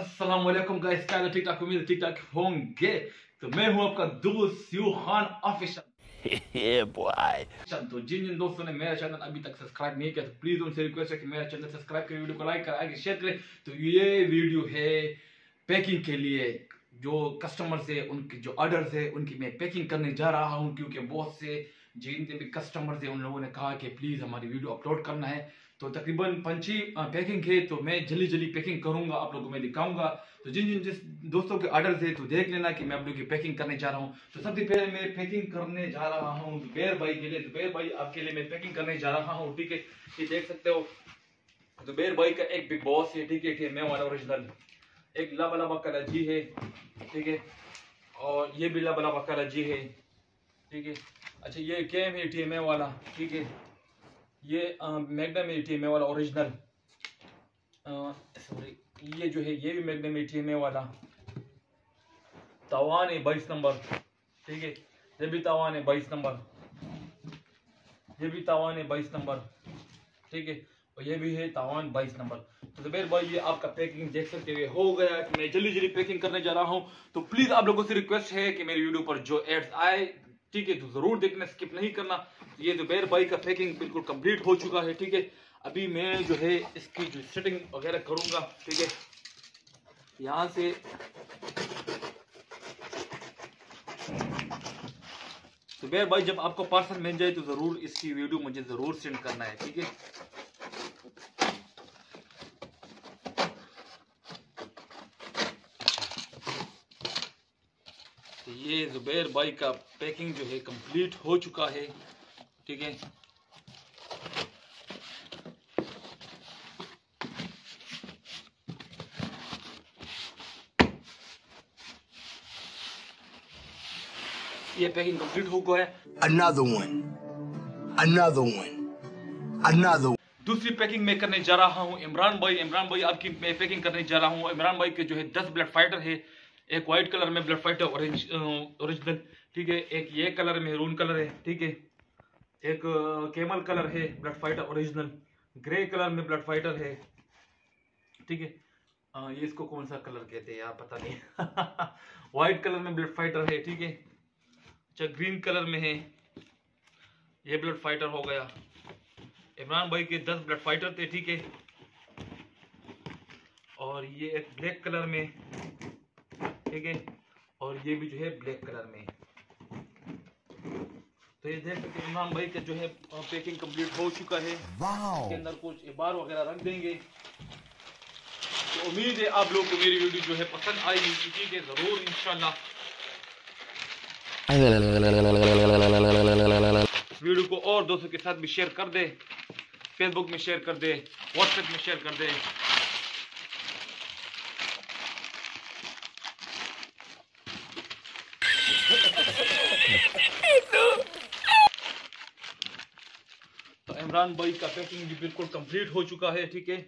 अस्सलाम वालेकुम गाइस, क्या ठीक ठाक? उम्मीद ठीक ठाक होंगे। तो मैं हूं आपका दोस्त यू खान ऑफिशियल बॉय। तो जिन दोस्तों ने मेरा चैनल अभी तक सब्सक्राइब नहीं किया तो प्लीज उनसे रिक्वेस्ट है कि मेरा चैनल सब्सक्राइब करें, वीडियो को लाइक करें, आगे शेयर करें। तो ये वीडियो है पैकिंग के लिए, जो कस्टमर से उनके जो ऑर्डर्स है उनकी मैं पैकिंग करने जा रहा हूँ, क्योंकि बहुत से जितने भी कस्टमर्स हैं उन लोगों ने कहा कि प्लीज़ हमारी वीडियो अपलोड करना है। तो तकरीबन 25 पैकिंग है, तो मैं जल्दी जल्दी पैकिंग करूंगा, आप लोगों को मैं दिखाऊंगा। तो जिन दोस्तों के ऑर्डर्स है तो देख लेना कि मैं आप लोगों की पैकिंग करने जा रहा हूँ। तो सबसे पहले मैं पैकिंग करने जा रहा हूँ ज़बीर भाई के लिए। ज़बीर भाई आपके लिए मैं पैकिंग करने जा रहा हूँ, ठीक है? ये देख सकते हो ज़बीर भाई का एक बिग बॉस है, ठीक है? कि मैं वाला ओरिजिनल एक लाबा लाबा कलाजी है, ठीक है? और ये भी लाबा लाबा कलाजी है, ठीक है? अच्छा, ये कैम है टी एम ए वाला, ठीक है? ये Magnum A T M A वाला ओरिजिनल, सॉरी ये जो है ये भी Magnum A T M A वाला। तावान है 22 नंबर, ठीक है? ये भी तावान है 22 नंबर, ये भी तावान है 22 नंबर, ठीक है? और ये भी है तावान 22 नंबर। तो ज़बीर भाई ये आपका पैकिंग देख सकते हुए हो गया कि मैं जल्दी जल्दी पैकिंग करने जा रहा हूँ। तो प्लीज़ आप लोगों से रिक्वेस्ट है कि मेरी वीडियो पर जो एड्स आए, ठीक है, तो जरूर देखना, स्किप नहीं करना। ये ज़बीर भाई का पैकिंग बिल्कुल कंप्लीट हो चुका है, ठीक है? अभी मैं जो है इसकी जो सेटिंग वगैरह करूँगा, ठीक है? यहाँ से ज़बीर भाई जब आपको पार्सल मिल जाए तो ज़रूर इसकी वीडियो मुझे ज़रूर सेंड करना है, ठीक है? ये ज़बीर भाई का पैकिंग जो है कंप्लीट हो चुका है, ठीक है? ये पैकिंग कंप्लीट हो गया है। अन्ना दो दूसरी पैकिंग मैं करने जा रहा हूँ इमरान भाई आपकी मैं पैकिंग करने जा रहा हूँ। इमरान भाई के जो है 10 ब्लड फाइटर है, एक वाइट कलर में ब्लड फाइटर ओरिजिनल, ठीक है? एक ये कलर मेहरून कलर है, ठीक है? एक कैमल कलर है blood fighter original, grey colour में ब्लड फाइटर है, ठीक है? ये इसको कौन सा कलर कहते हैं यार, पता नहीं। वाइट कलर में ब्लड फाइटर है, ठीक है? अच्छा, ग्रीन कलर में है, ये ब्लड फाइटर हो गया। इमरान भाई के 10 ब्लड फाइटर थे, ठीक है? और ये एक ब्लैक कलर में, ठीक है? और ये भी जो है ब्लैक कलर में। तो ये देख सकते हैं इमरान भाई का जो है पैकिंग कंप्लीट हो चुका है। इसके अंदर कुछ इबार वगैरह रख देंगे। तो उम्मीद है आप लोग को मेरी वीडियो जो है पसंद आएगी, ठीक है? जरूर इंशाल्लाह इस वीडियो को और दोस्तों के साथ भी शेयर कर दे, फेसबुक में शेयर कर दे, व्हाट्सएप में शेयर कर दे। इमरान भाई का पैकिंग भी बिल्कुल कंप्लीट हो चुका है, ठीक है?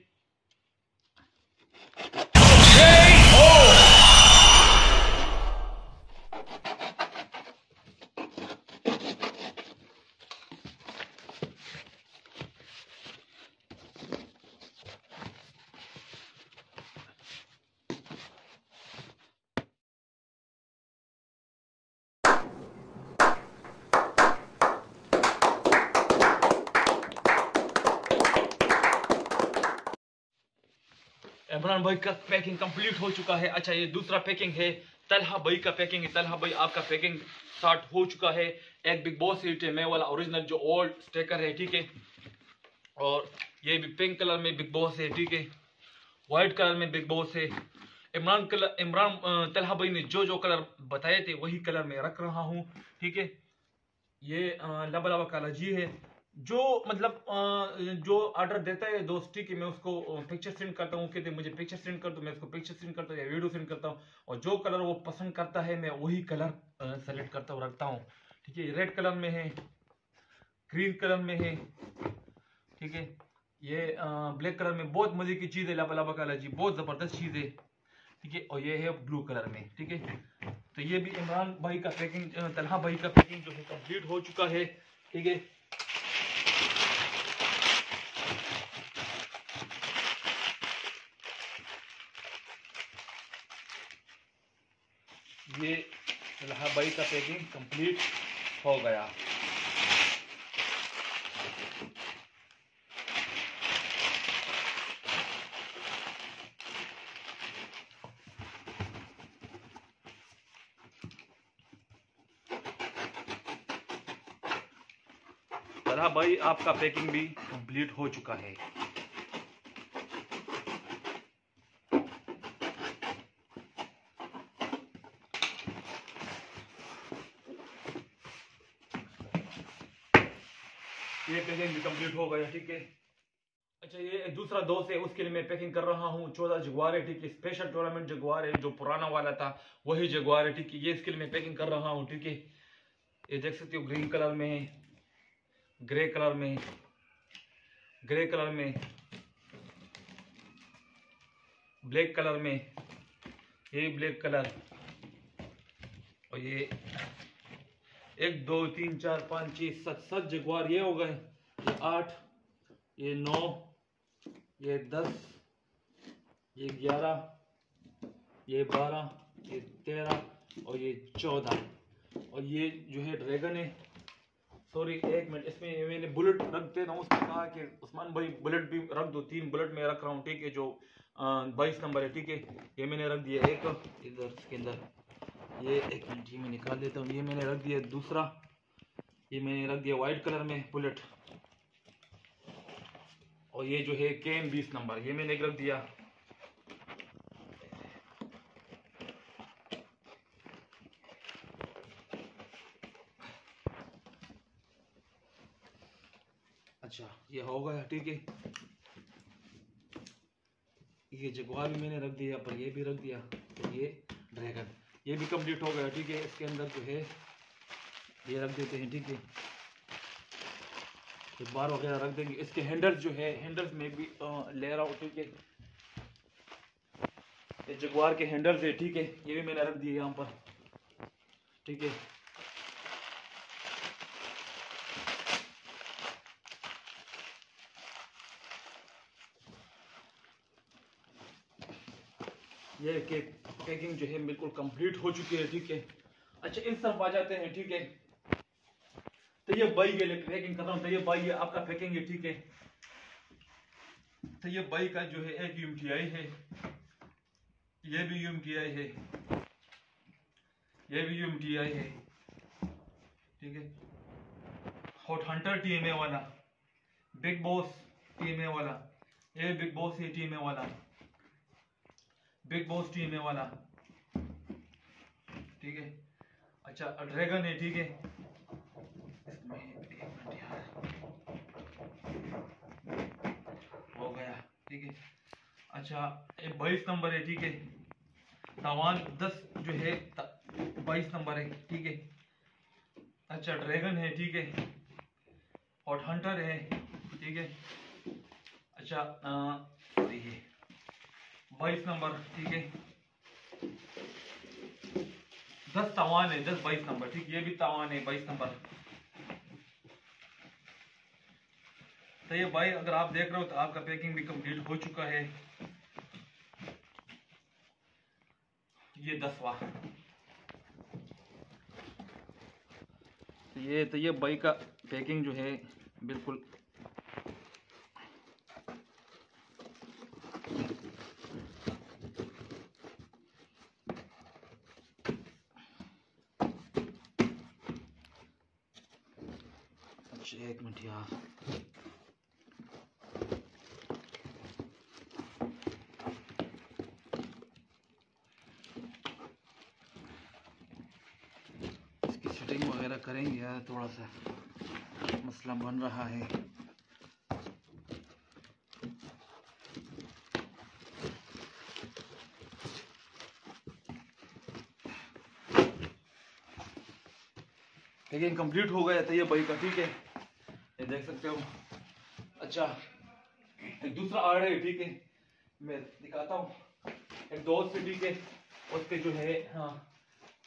इमरान भाई का पैकिंग कंप्लीट हो चुका है। अच्छा, ये दूसरा पैकिंग है तलहा भाई का पैकिंग है। तलहा भाई आपका पैकिंग स्टार्ट हो चुका है। एक बिग बॉस सीट है मैं वाला ओरिजिनल जो ओल्ड स्टेकर है, ठीक है? और ये भी पिंक कलर में बिग बॉस है, ठीक है? वाइट कलर में बिग बॉस है। इमरान तलहा भाई ने जो कलर बताए थे वही कलर मैं रख रहा हूँ, ठीक है? ये लबा लबा कालाजी है। जो मतलब जो ऑर्डर देता है दोस्त, ठीक है, मैं उसको पिक्चर सेंड करता हूँ, कहते मुझे पिक्चर सेंड कर दो, मैं उसको पिक्चर सेंड करता हूँ या वीडियो सेंड करता हूँ, और जो कलर वो पसंद करता है मैं वही कलर सेलेक्ट करता हूँ, रखता हूँ, ठीक है? रेड कलर में है, ग्रीन कलर में है, ठीक है? ये ब्लैक कलर में बहुत मजे की चीज़ है, लाबा लाबा काला जी बहुत ज़बरदस्त चीज़ है, ठीक है? और ये है ब्लू कलर में, ठीक है? तो ये भी इमरान भाई का पैकिंग तलहा भाई का पैकिंग जो है कम्प्लीट हो चुका है, ठीक है? ये तलहा भाई का पैकिंग कंप्लीट हो गया। तलहा भाई आपका पैकिंग भी कंप्लीट हो चुका है। ये पैकिंग भी कंप्लीट हो गया, ठीक है। अच्छा, ये दूसरा दोस्त है, उसके लिए मैं पैकिंग कर रहा हूँ। 14 जगुआर है, ठीक है, स्पेशल टूर्नामेंट जगुआर है, जो पुराना वाला था वही जगुआर है, ठीक है। ये इसके लिए मैं पैकिंग कर रहा हूँ, ठीक है। ये देख सकते हो, ग्रीन कलर में है, ग्रे कलर में, ग्रे कलर में, ब्लैक कलर में, ये ब्लैक कलर, और ये 1 2 3 4 5 6 7 जगुआर ये हो गए। ये 8, ये 9, ये 10, ये 11, ये 12, ये 13 और ये 14। और ये जो है ड्रैगन है, सॉरी एक मिनट, इसमें मैंने बुलेट रख देना। उसने कहा कि उस्मान भाई बुलेट भी रख दो, 3 बुलेट मैं रख रहा हूँ, ठीक है, जो 22 नंबर है, ठीक है। ये मैंने रख दिया एक इधर इसके अंदर, ये एक मिनट जी मैं निकाल देता हूँ। ये मैंने रख दिया दूसरा, ये मैंने रख दिया वाइट कलर में बुलेट। और ये जो है केम 20 नंबर, ये मैंने रख दिया। अच्छा, ये हो गया, ठीक है। ये जगुआर भी मैंने रख दिया, पर ये भी रख दिया, तो ये ड्रैगन ये भी कंप्लीट हो गया, ठीक है। इसके अंदर जो है ये रख देते हैं, ठीक है, ये बार वगैरह रख देंगे। इसके हैंडल्स जो है, हैंडल्स में भी ले रहा हूँ, ठीक है। ये जगुआर के हैंडल्स है, ठीक है, ये भी मैंने रख दिए यहाँ पर, ठीक है। ये केक पैकिंग जो है बिल्कुल कंप्लीट हो चुकी है, ठीक है। अच्छा, इन सब आ जाते हैं, ठीक है। तैयब भाई के लिए पैकिंग कर रहा हूँ। तैयब भाई ये आपका पैकिंग है, ठीक है। तैयब भाई का जो है एक UMTI है, ये भी UMTI है, ये भी UMTI है, ठीक है। हॉट हंटर TMA वाला, बिग बॉस TMA वाला, ये बिग बॉस है TMA वाला, बिग बॉस TMA वाला, ठीक है। अच्छा, ड्रैगन है, ठीक है। हो गया, ठीक है। अच्छा, 22 नंबर है, ठीक है। तावान 10 जो है 22 नंबर है, ठीक है। अच्छा, ड्रैगन है, ठीक है। हॉट हंटर है, ठीक है। अच्छा, 22 नंबर, ठीक है। 10 तावान है, 10 22 नंबर, ठीक, ये भी तावान है 22 नंबर। तो ये भाई अगर आप देख रहे हो तो आपका पैकिंग भी कंप्लीट हो चुका है। ये 10वां, ये तो ये भाई का पैकिंग जो है बिल्कुल एक मिनट यार, इसकी फिटिंग वगैरह करेंगे यार, थोड़ा सा मसला बन रहा है। लेकिन कंप्लीट हो गया था ये भाई का, ठीक है, देख सकते हो। अच्छा, एक दूसरा आर्डर है, ठीक है, मैं दिखाता हूँ। एक दोस्त है, ठीक है, उसके जो है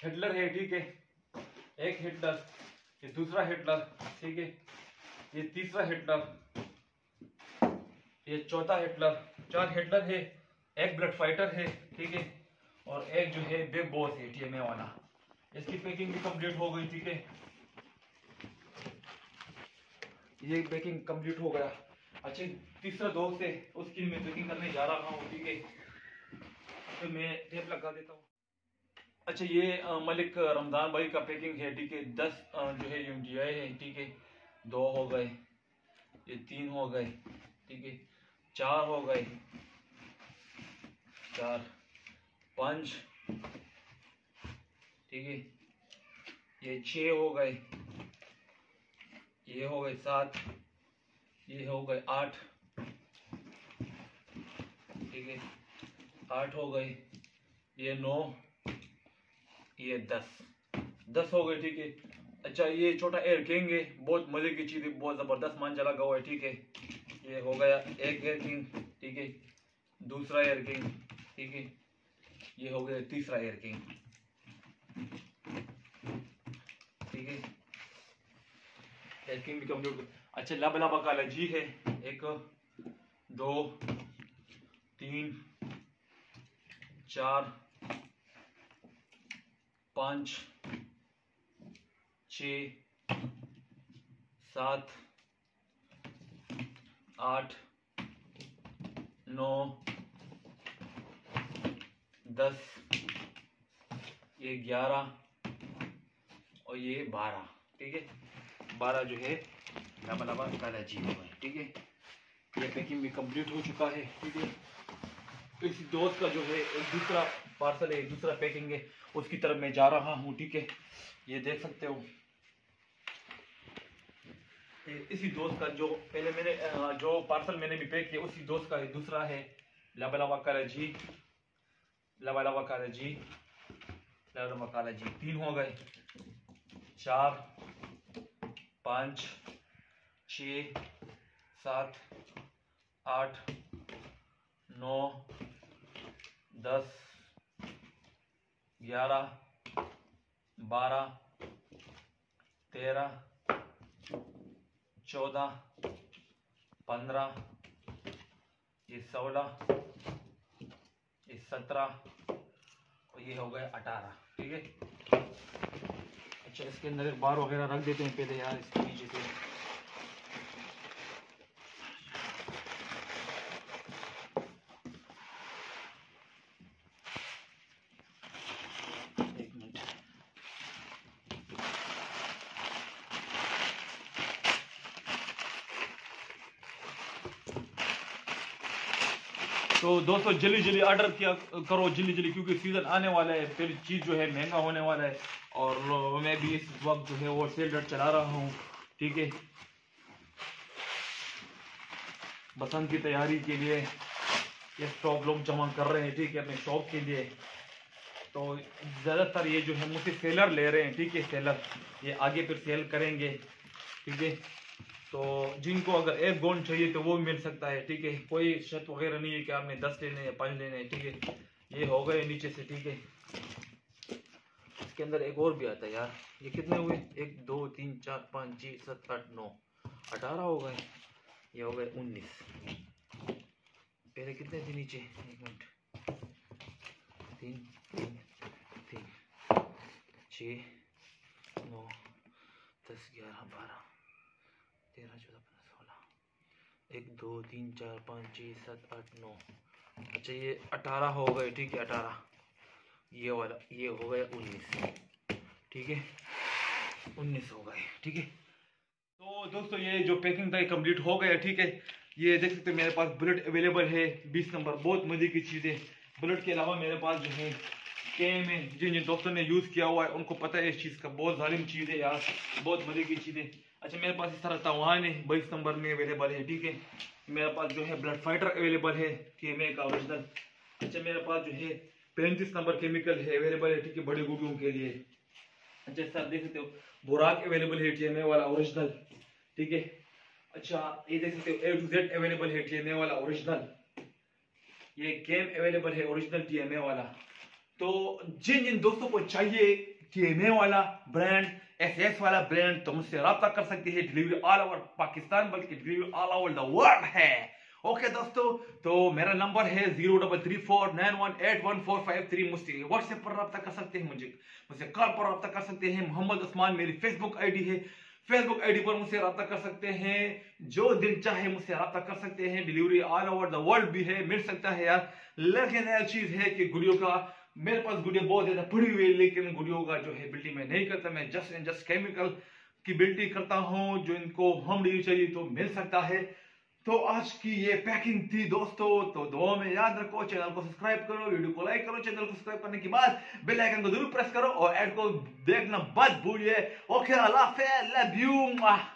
हिटलर है, ठीक है, एक हिटलर, ये दूसरा हिटलर, ठीक है, ये तीसरा हिटलर, ये चौथा हिटलर, 4 हिटलर है, एक ब्लड फाइटर है, ठीक है। और एक जो है बिग बॉस है TMA वाला, इसकी पैकिंग भी कंप्लीट हो गई, ठीक है। ये पैकिंग कंप्लीट हो गया। अच्छा, तीसरा दोस्त है उसकी मैं पैकिंग करने जा रहा हूँ, ठीक है, तो मैं टेप लगा देता हूँ। अच्छा, ये मलिक रमजान भाई का पैकिंग है, ठीक है। 10 जो है UMTI है, ठीक है, 2 हो गए, ये 3 हो गए, ठीक है, 4 हो गए, 4 5, ठीक है, ये 6 हो गए, ये हो गए 7, ये हो गए 8, ठीक है, 8 हो गए, ये 9, ये 10 हो गए, ठीक है। अच्छा, ये छोटा एयर किंग है, बहुत मजे की चीज़ है, बहुत ज़बरदस्त मान चला हुआ है, ठीक है। ये हो गया एक एयर किंग, ठीक है, दूसरा एयर किंग, ठीक है, ये हो गया तीसरा एयर किंग, ठीक है, एयर किंग भी कंप्लीट। अच्छा, लाबलाबा का लजी है, 1 2 3 4 5 6 7 8 9 10, ये 11 और ये 12, ठीक है। 12 जो है लबा काला जी हुआ है, ठीक है। ये पैकिंग भी कंप्लीट हो चुका है, ठीक है। इस दोस्त का जो है एक दूसरा पार्सल है, एक दूसरा पैकिंग है, उसकी तरफ मैं जा रहा हूँ, ठीक है। ये देख सकते हो, इसी दोस्त का जो पहले मैंने जो पार्सल मैंने भी पैक किया, उसी दोस्त का दूसरा है, लबा काला जी, लबा काला जी, लबा काला जी, 3 हो गए, 4 5 6 7 8 9 10 11 12 13 14 15, ये 16, ये 17 और ये हो गया 18, ठीक है। अच्छा, इसके अंदर एक बार वगैरह रख देते हैं पहले यार, इसके नीचे से। तो दोस्तों, जल्दी जल्दी ऑर्डर किया करो, जल्दी जल्दी, क्योंकि सीज़न आने वाला है, फिर चीज़ जो है महंगा होने वाला है, और मैं भी इस वक्त जो है वो सेल रेट चला रहा हूँ, ठीक है, बसंत की तैयारी के लिए ये स्टॉक लोग जमा कर रहे हैं, ठीक है, अपने शॉप के लिए। तो ज़्यादातर ये जो है मुझसे सेलर ले रहे हैं, ठीक है, सेलर ये आगे फिर सेल करेंगे, ठीक है। तो जिनको अगर एक गोन चाहिए तो वो मिल सकता है, ठीक है, कोई शर्त वगैरह नहीं है कि आपने 10 लेने हैं, 5 लेने हैं, ठीक है। ये हो गए नीचे से, ठीक है। इसके अंदर एक और भी आता है यार, ये कितने हुए, 1 2 3 4 5 6 7 8 9 18 हो गए, ये हो गए 19, पहले कितने थे नीचे, 1 2 3 4 5 6 7 8 9, अच्छा, ये 18 हो गए, ठीक है, 18, ये वाला, ये हो गया 19, ठीक है, 19 हो गए, ठीक है। तो दोस्तों, ये जो पैकिंग था कंप्लीट हो गया, ठीक है। ये देख सकते हैं मेरे पास बुलेट अवेलेबल है, 20 नंबर, बहुत मजे की चीज़ है। बुलेट के अलावा मेरे पास जो है KM है, जिन जिन दोस्तों ने यूज़ किया हुआ है उनको पता है इस चीज़ का, बहुत जालिम चीज़ है यार, बहुत मजे की चीज़ है। अच्छा, मेरे पास इस तरह तलहा है, 22 नंबर में अवेलेबल है, ठीक है। मेरे पास जो है ब्लड फाइटर अवेलेबल है, TMA का ओरिजिनल। अच्छा, मेरे पास जो है 35 नंबर केमिकल है, अवेलेबल है, ठीक है, बड़े गुटियों के लिए। अच्छा, इस तरह देख सकते हो बुराक अवेलेबल है, TMA वाला ओरिजिनल, ठीक है। अच्छा, ये देख सकते हो A to Z अवेलेबल है, TMA वाला ओरिजिनल। ये गेम अवेलेबल है, ओरिजिनल TMA वाला। तो जिन जिन दोस्तों को चाहिए TMA वाला ब्रांड, SS वाला ब्रांड, तो मुझसे रब्ता कर सकते हैं। डिलीवरी ऑल ओवर पाकिस्तान, बल्कि delivery all over the world है। ओके दोस्तों, तो मेरा नंबर है 0334918145 3। मुझसे व्हाट्सएप पर रब्ता कर सकते हैं, मुझसे कॉल पर रब्ता कर सकते हैं। मोहम्मद असमान मेरी फेसबुक आईडी है, फेसबुक आईडी पर मुझसे रब्ता कर सकते हैं। जो दिन चाहे मुझसे रब्ता कर सकते हैं। Delivery all over the world भी है, मिल सकता है यार। लेकिन एक चीज है कि गुड़ियों का, मेरे पास गुड़िया बहुत ज्यादा पड़ी हुई है, लेकिन गुड़ियों का जो है बिल्डिंग में नहीं करता। मैं जस्ट एंड जस्ट केमिकल की बिल्डिंग करता हूँ। जो इनको होम डिलीवरी चाहिए तो मिल सकता है। तो आज की ये पैकिंग थी दोस्तों। तो दुआ में याद रखो, चैनल को सब्सक्राइब करो, वीडियो को लाइक करो। चैनल को सब्सक्राइब करने के बाद बेल आइकन को जरूर प्रेस करो और ऐड को देखना मत भूलिए। ओके, अल्लाह हाफिज़, लव यू।